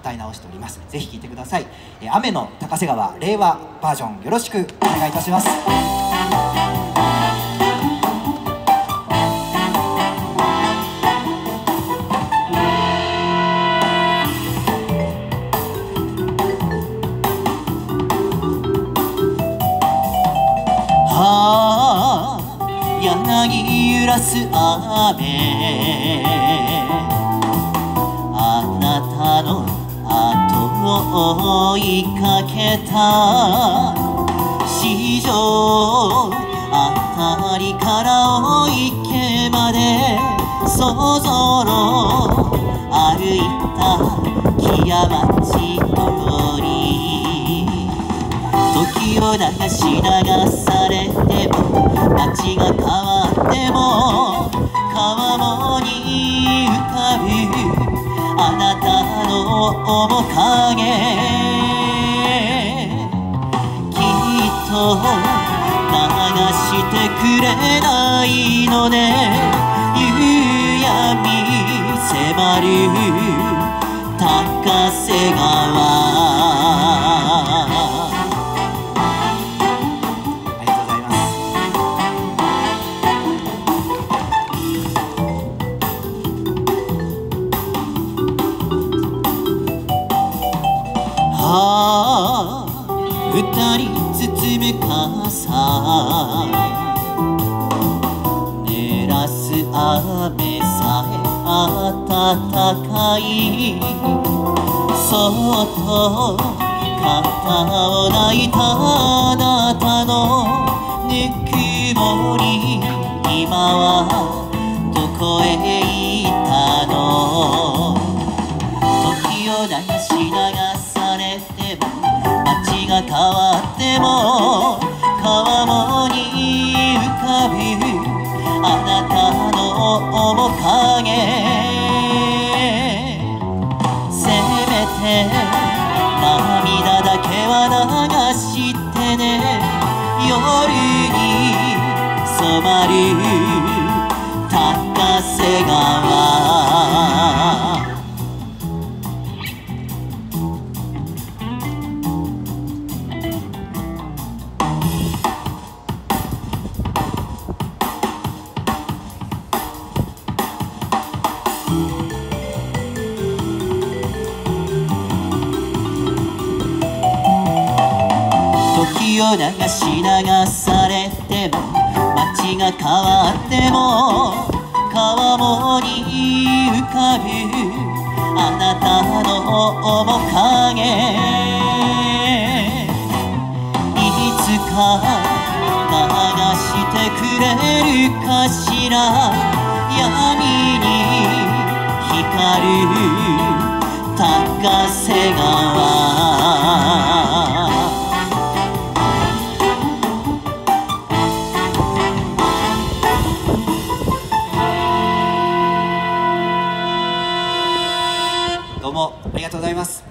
歌い直しております。ぜひ聴いてください。雨の高瀬川令和バージョンよろしくお願いいたします。柳揺らす雨、あなたの後を追いかけた。四条あたりからお池までそぞろ歩いた木屋町通り、時を流し流されても街が変わっても川面に浮かぶあなたの面影、きっと流してくれないのね。夕闇迫る高瀬川、二人包む傘、濡らす雨さえ暖かい、そっと肩を抱いたあなたのぬくもり、今はどこへ行ったの。時を流し流されても街が変わっても川面に浮かぶあなたの面影、せめて涙だけは流してね。夜に染まる高瀬川、流し流されても街が変わっても川面に浮かぶあなたの面影、いつか流してくれるかしら。闇に光る高瀬川、ありがとうございます。